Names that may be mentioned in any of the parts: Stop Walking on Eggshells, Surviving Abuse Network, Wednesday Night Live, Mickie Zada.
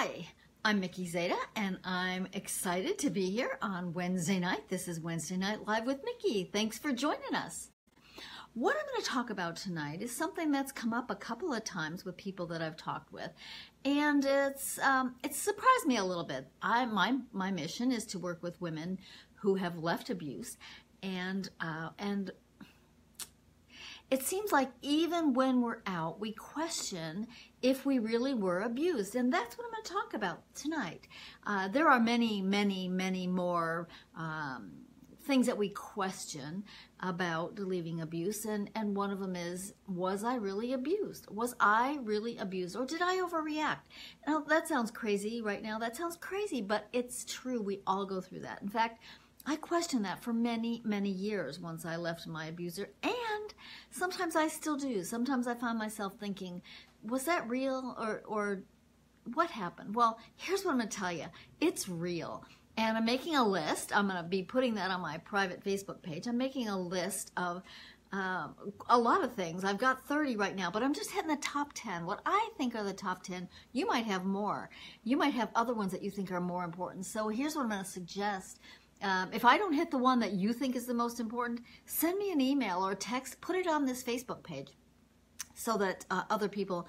Hi, I'm Mickie Zada, and I'm excited to be here on Wednesday night. This is Wednesday Night Live with Mickie. Thanks for joining us. What I'm going to talk about tonight is something that's come up a couple of times with people that I've talked with, and it's surprised me a little bit. My mission is to work with women who have left abuse, and it seems like even when we're out, we question if we really were abused, and that's what I'm going to talk about tonight. There are many, many, many more things that we question about leaving abuse, and one of them is, was I really abused? Was I really abused, or did I overreact? Now, that sounds crazy right now. That sounds crazy, but it's true. We all go through that. In fact, I questioned that for many, many years once I left my abuser, and sometimes I still do. Sometimes I find myself thinking, was that real, or what happened? Well, here's what I'm going to tell you. It's real. And I'm making a list. I'm going to be putting that on my private Facebook page. I'm making a list of a lot of things. I've got 30 right now, but I'm just hitting the top 10. What I think are the top 10. You might have more. You might have other ones that you think are more important. So here's what I'm going to suggest. If I don't hit the one that you think is the most important, send me an email or text, put it on this Facebook page so that other people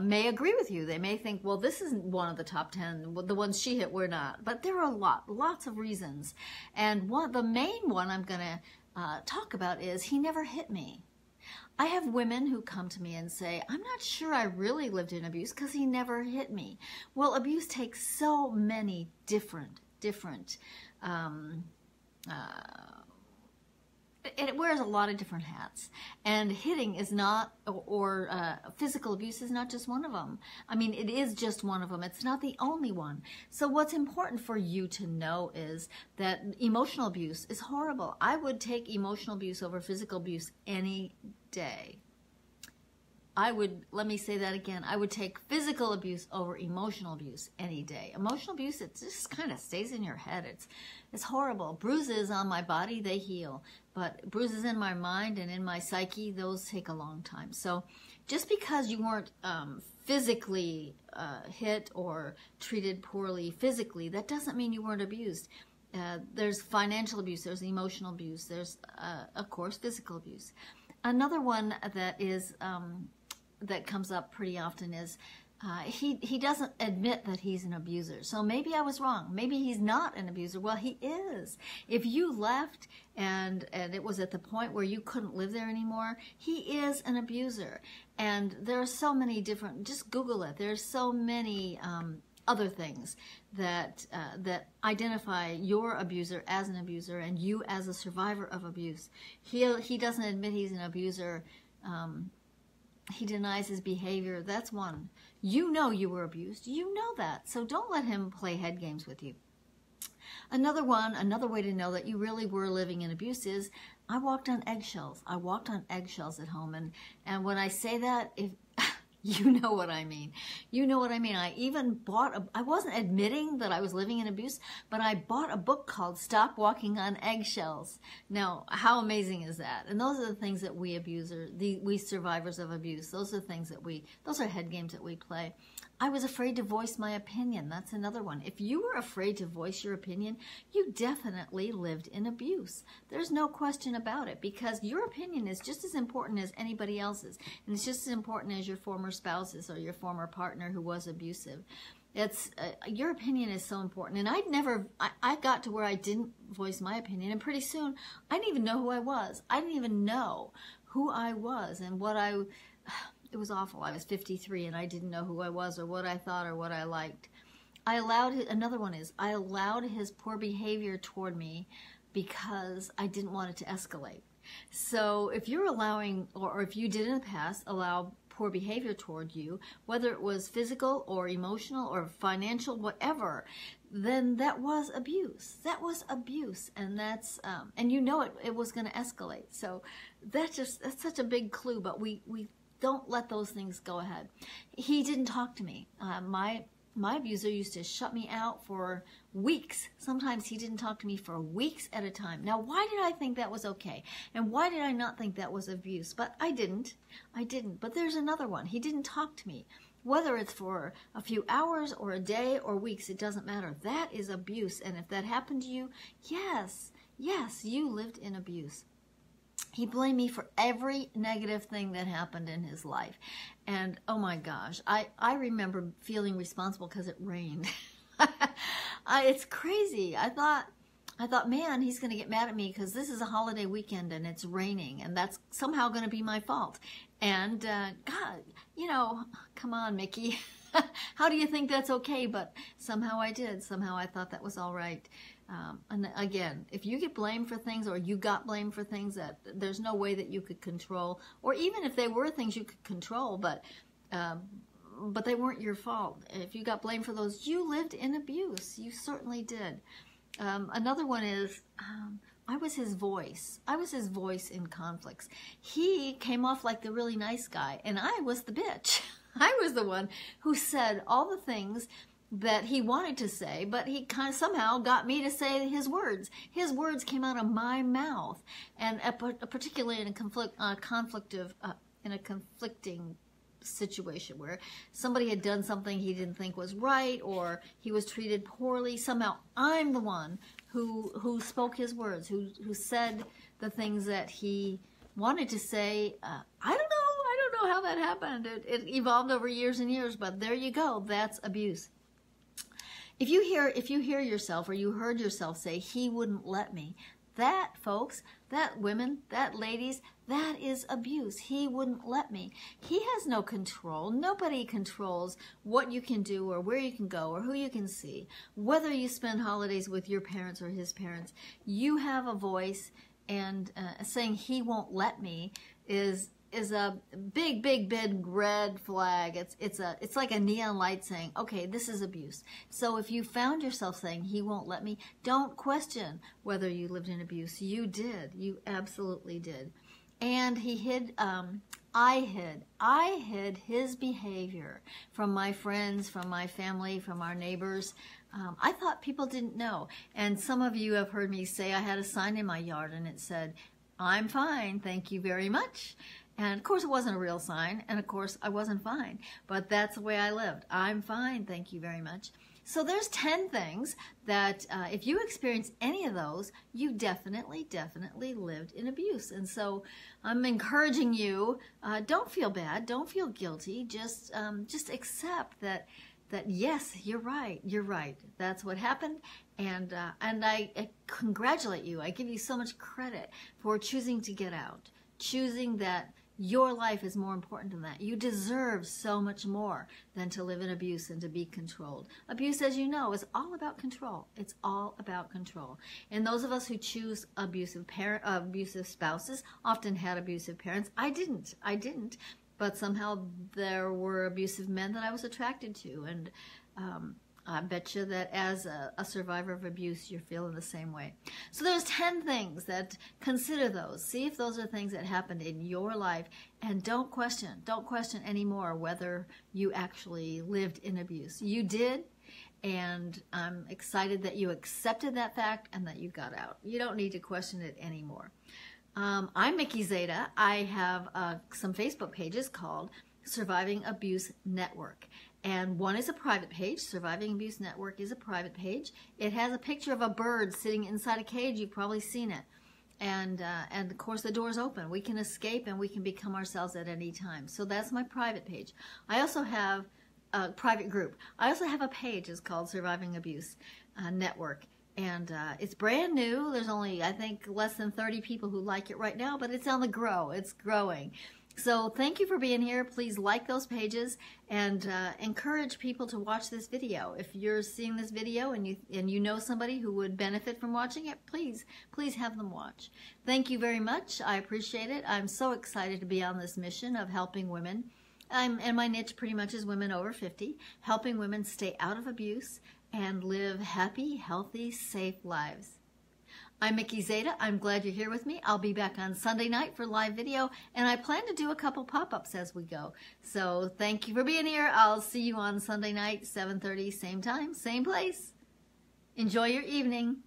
may agree with you. They may think, well, this isn't one of the top 10. The ones she hit were not. But there are lots of reasons. And the main one I'm going to talk about is he never hit me. I have women who come to me and say, I'm not sure I really lived in abuse because he never hit me. Well, abuse takes so many different it wears a lot of different hats, and hitting is not, or physical abuse is not just one of them. I mean, it is just one of them. It's not the only one. So what's important for you to know is that emotional abuse is horrible. I would take emotional abuse over physical abuse any day. Let me say that again. I would take physical abuse over emotional abuse any day. Emotional abuse, it just kind of stays in your head. It's horrible. Bruises on my body, they heal. But bruises in my mind and in my psyche, those take a long time. So just because you weren't physically hit or treated poorly physically, that doesn't mean you weren't abused. There's financial abuse, there's emotional abuse, there's, of course, physical abuse. Another one that is... that comes up pretty often is he doesn't admit that he's an abuser. So maybe I was wrong. Maybe he's not an abuser. Well, he is. If you left and it was at the point where you couldn't live there anymore, he is an abuser. And there are so many different, just Google it. There's so many other things that identify your abuser as an abuser and you as a survivor of abuse. He doesn't admit he's an abuser. He denies his behavior. That's one. You know you were abused. You know that. So don't let him play head games with you. Another one, another way to know that you really were living in abuse is, I walked on eggshells. I walked on eggshells at home. And when I say that, if you know what I mean. You know what I mean. I even bought I wasn't admitting that I was living in abuse, but I bought a book called Stop Walking on Eggshells. Now, how amazing is that? And those are the things that we abusers, we survivors of abuse, those are things that those are head games that we play. I was afraid to voice my opinion. That's another one. If you were afraid to voice your opinion, you definitely lived in abuse. There's no question about it, because your opinion is just as important as anybody else's, and it's just as important as your former spouses or your former partner who was abusive. It's your opinion is so important. And I got to where I didn't voice my opinion, and pretty soon I didn't even know who I was. I didn't even know who I was and what I... It was awful. I was 53 and I didn't know who I was or what I thought or what I liked. Another one is, I allowed his poor behavior toward me because I didn't want it to escalate. So if you're allowing, or if you did in the past, allow poor behavior toward you, whether it was physical or emotional or financial, whatever, then that was abuse. That was abuse, and that's and you know it was going to escalate. So that's such a big clue. But we don't let those things go ahead. He didn't talk to me. My My abuser used to shut me out for weeks. Sometimes he didn't talk to me for weeks at a time. Now, why did I think that was okay? And why did I not think that was abuse? But I didn't. I didn't. But there's another one. He didn't talk to me. Whether it's for a few hours or a day or weeks, it doesn't matter. That is abuse. And if that happened to you, yes, you lived in abuse. He blamed me for every negative thing that happened in his life. And oh my gosh, I remember feeling responsible because it rained. It's crazy. I thought, man, he's going to get mad at me because this is a holiday weekend and it's raining and that's somehow going to be my fault. And God, you know, come on, Mickie. How do you think that's okay? But somehow I did. Somehow I thought that was all right. And again, if you get blamed for things or you got blamed for things that there's no way that you could control, or even if they were things you could control, but they weren't your fault. If you got blamed for those, you lived in abuse. You certainly did. Another one is, I was his voice. I was his voice in conflicts. He came off like the really nice guy, and I was the bitch. I was the one who said all the things that he wanted to say, but he kind of somehow got me to say his words. His words came out of my mouth, and particularly in a conflicting situation where somebody had done something he didn't think was right, or he was treated poorly. Somehow I'm the one who spoke his words, who said the things that he wanted to say. I don't know how that happened. It evolved over years and years, but there you go. That's abuse. If you hear yourself or you heard yourself say, he wouldn't let me, that, folks, that women, that ladies, that is abuse. He wouldn't let me. He has no control. Nobody controls what you can do or where you can go or who you can see. Whether you spend holidays with your parents or his parents, you have a voice, and saying he won't let me is a big red flag. It's like a neon light saying, okay, this is abuse. So if you found yourself saying he won't let me, don't question whether you lived in abuse. You did. You absolutely did. And he hid, I hid his behavior from my friends, from my family, from our neighbors. I thought people didn't know. And some of you have heard me say I had a sign in my yard and it said, I'm fine, thank you very much. And of course it wasn't a real sign, and of course I wasn't fine, but that's the way I lived. I'm fine, thank you very much. So there's 10 things that if you experience any of those, you definitely lived in abuse. And so I'm encouraging you, don't feel bad, don't feel guilty, just accept that yes, you're right, that's what happened. And I congratulate you. I give you so much credit for choosing to get out, choosing that your life is more important than that. You deserve so much more than to live in abuse and to be controlled. Abuse, as you know, is all about control. It's all about control. And those of us who choose abusive spouses often had abusive parents. I didn't. But somehow there were abusive men that I was attracted to, and I bet you that as a survivor of abuse, you're feeling the same way. So there's 10 things that, consider those. See if those are things that happened in your life, and don't question anymore whether you actually lived in abuse. You did, and I'm excited that you accepted that fact and that you got out. You don't need to question it anymore. I'm Mickie Zada. I have some Facebook pages called Surviving Abuse Network. And one is a private page. Surviving Abuse Network is a private page. It has a picture of a bird sitting inside a cage. You've probably seen it. And of course the door's open. We can escape and we can become ourselves at any time. So that's my private page. I also have a private group. I also have a page. It's called Surviving Abuse Network. And it's brand new. There's only, I think, less than 30 people who like it right now, but it's on the grow. It's growing. So thank you for being here. Please like those pages and encourage people to watch this video. If you're seeing this video and you know somebody who would benefit from watching it, please have them watch. Thank you very much. I appreciate it. I'm so excited to be on this mission of helping women. And my niche pretty much is women over 50, helping women stay out of abuse and live happy, healthy, safe lives. I'm Mickie Zada. I'm glad you're here with me. I'll be back on Sunday night for live video, and I plan to do a couple pop-ups as we go. So thank you for being here. I'll see you on Sunday night, 7:30, same time, same place. Enjoy your evening.